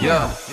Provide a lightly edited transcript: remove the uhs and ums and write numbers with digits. Yeah.